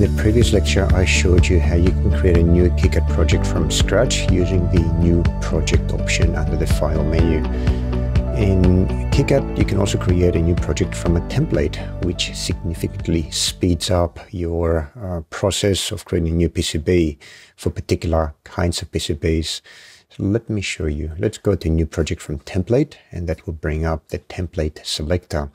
In the previous lecture, I showed you how you can create a new KiCad project from scratch using the New Project option under the File menu. In KiCad, you can also create a new project from a template, which significantly speeds up your process of creating a new PCB for particular kinds of PCBs. So let me show you. Let's go to New Project from Template, and that will bring up the template selector.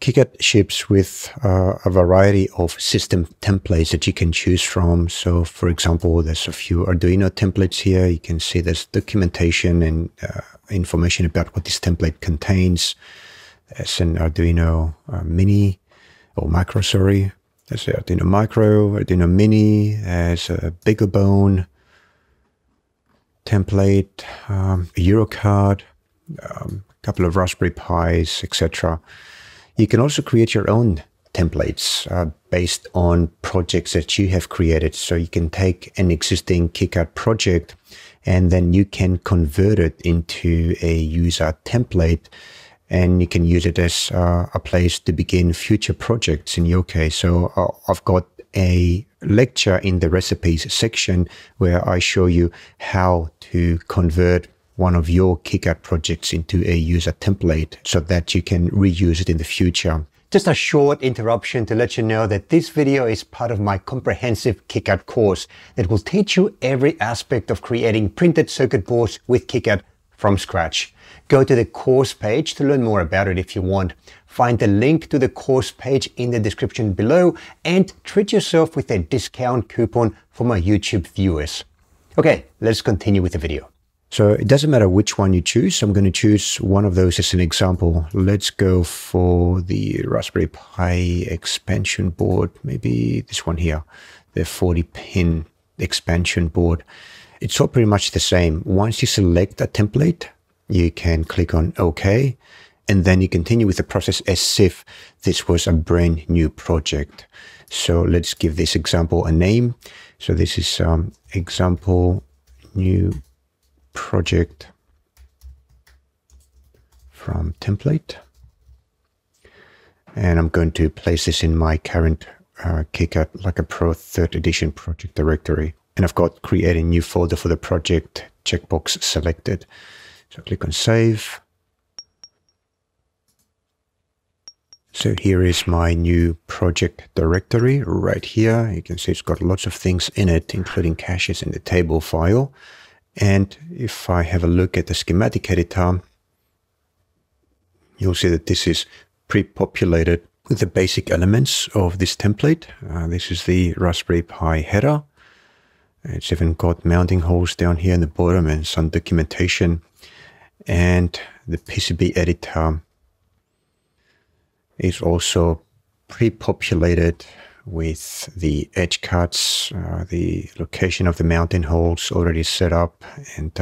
KiCad ships with a variety of system templates that you can choose from. So, for example, there's a few Arduino templates here. You can see there's documentation and information about what this template contains. There's an Arduino Mini or Micro, sorry. There's the Arduino Micro, Arduino Mini. There's a BiggerBone template, Eurocard, a couple of Raspberry Pis, etc. You can also create your own templates based on projects that you have created. So you can take an existing KiCad project and then you can convert it into a user template, and you can use it as a place to begin future projects in your case. So I've got a lecture in the recipes section where I show you how to convert one of your KiCad projects into a user template so that you can reuse it in the future. Just a short interruption to let you know that this video is part of my comprehensive KiCad course that will teach you every aspect of creating printed circuit boards with KiCad from scratch. Go to the course page to learn more about it if you want. Find the link to the course page in the description below and treat yourself with a discount coupon for my YouTube viewers. Okay, let's continue with the video. So it doesn't matter which one you choose. I'm going to choose one of those as an example. Let's go for the Raspberry Pi expansion board. Maybe this one here, the 40-pin expansion board. It's all pretty much the same. Once you select a template, you can click on OK, and then you continue with the process as if this was a brand new project. So let's give this example a name. So this is example new project from template, and I'm going to place this in my current KiCad Like a Pro 3rd edition project directory, and I've got create a new folder for the project checkbox selected. So click on save. So here is my new project directory right here. You can see it's got lots of things in it, including caches in the table file. And if I have a look at the schematic editor, you'll see that this is pre-populated with the basic elements of this template. This is the Raspberry Pi header. It's even got mounting holes down here in the bottom and some documentation. And the PCB editor is also pre-populated with the edge cuts, the location of the mounting holes already set up and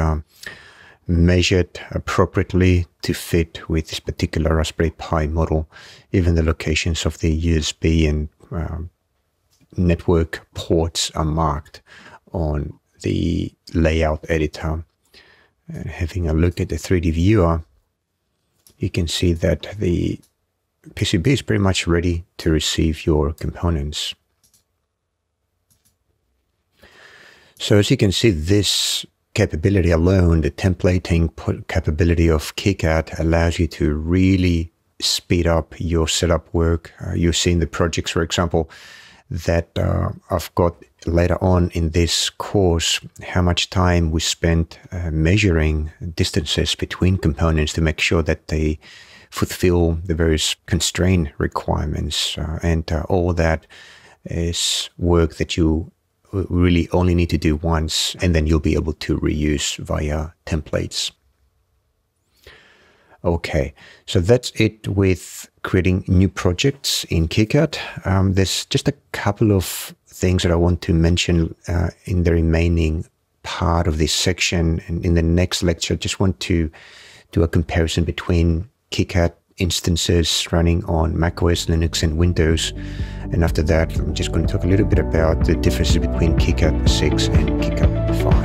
measured appropriately to fit with this particular Raspberry Pi model. Even the locations of the USB and network ports are marked on the layout editor. And having a look at the 3D viewer, you can see that the PCB is pretty much ready to receive your components. So as you can see, this capability alone, the templating capability of KiCad, allows you to really speed up your setup work. You've seen the projects, for example, that I've got later on in this course, how much time we spent measuring distances between components to make sure that they fulfill the various constraint requirements, and all that is work that you really only need to do once, and then you'll be able to reuse via templates. Okay, so that's it with creating new projects in KiCad. There's just a couple of things that I want to mention in the remaining part of this section, and in the next lecture, just want to do a comparison between KiCad instances running on macOS, Linux, and Windows. And after that, I'm just going to talk a little bit about the differences between KiCad 6 and KiCad 5.